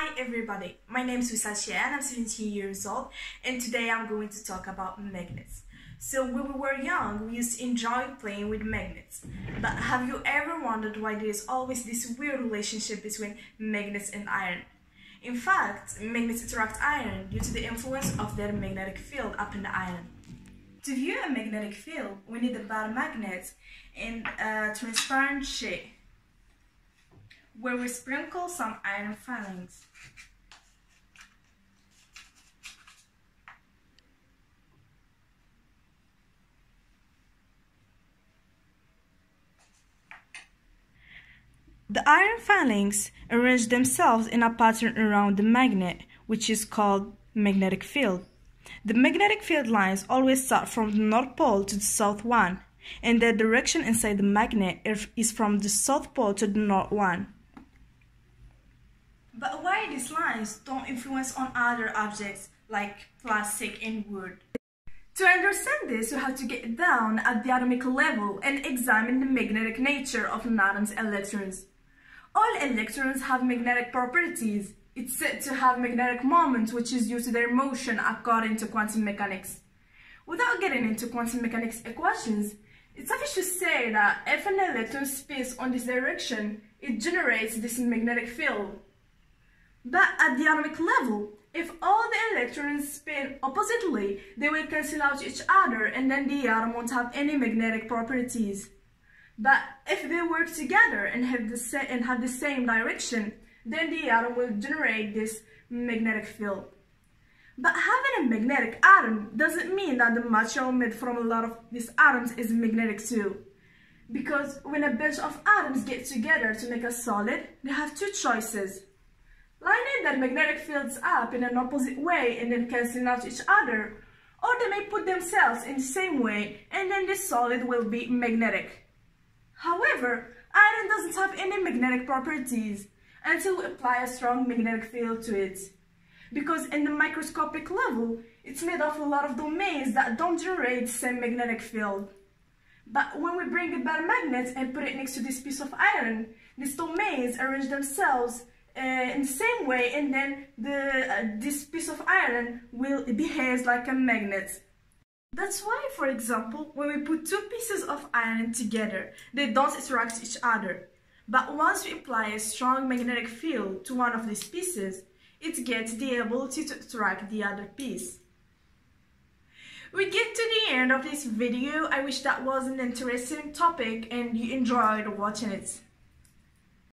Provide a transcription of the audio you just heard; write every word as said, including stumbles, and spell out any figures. Hi everybody, my name is Wissal and I'm seventeen years old, and today I'm going to talk about magnets. So when we were young, we used to enjoy playing with magnets. But have you ever wondered why there is always this weird relationship between magnets and iron? In fact, magnets attract iron due to the influence of their magnetic field upon the iron. To view a magnetic field, we need a bar magnet in a transparent shape, where we sprinkle some iron filings. The iron filings arrange themselves in a pattern around the magnet, which is called magnetic field. The magnetic field lines always start from the North Pole to the South one, and the direction inside the magnet is from the South Pole to the North one. But why these lines don't influence on other objects like plastic and wood? To understand this, you have to get down at the atomic level and examine the magnetic nature of an atom's electrons. All electrons have magnetic properties. It's said to have magnetic moments, which is due to their motion according to quantum mechanics. Without getting into quantum mechanics equations, it's sufficient to say that if an electron spins on this direction, it generates this magnetic field. But at the atomic level, if all the electrons spin oppositely, they will cancel out each other, and then the atom won't have any magnetic properties. But if they work together and have the same and have the same direction, then the atom will generate this magnetic field. But having a magnetic atom doesn't mean that the material made from a lot of these atoms is magnetic too. Because when a bunch of atoms get together to make a solid, they have two choices: lining their magnetic fields up in an opposite way and then cancelling out each other, or they may put themselves in the same way, and then this solid will be magnetic. However, iron doesn't have any magnetic properties until we apply a strong magnetic field to it. Because in the microscopic level, it's made of a lot of domains that don't generate the same magnetic field. But when we bring a bare magnet and put it next to this piece of iron, these domains arrange themselves Uh, in the same way, and then the, uh, this piece of iron will behave like a magnet. That's why, for example, when we put two pieces of iron together, they don't attract each other. But once we apply a strong magnetic field to one of these pieces, it gets the ability to attract the other piece. We get to the end of this video. I wish that was an interesting topic and you enjoyed watching it.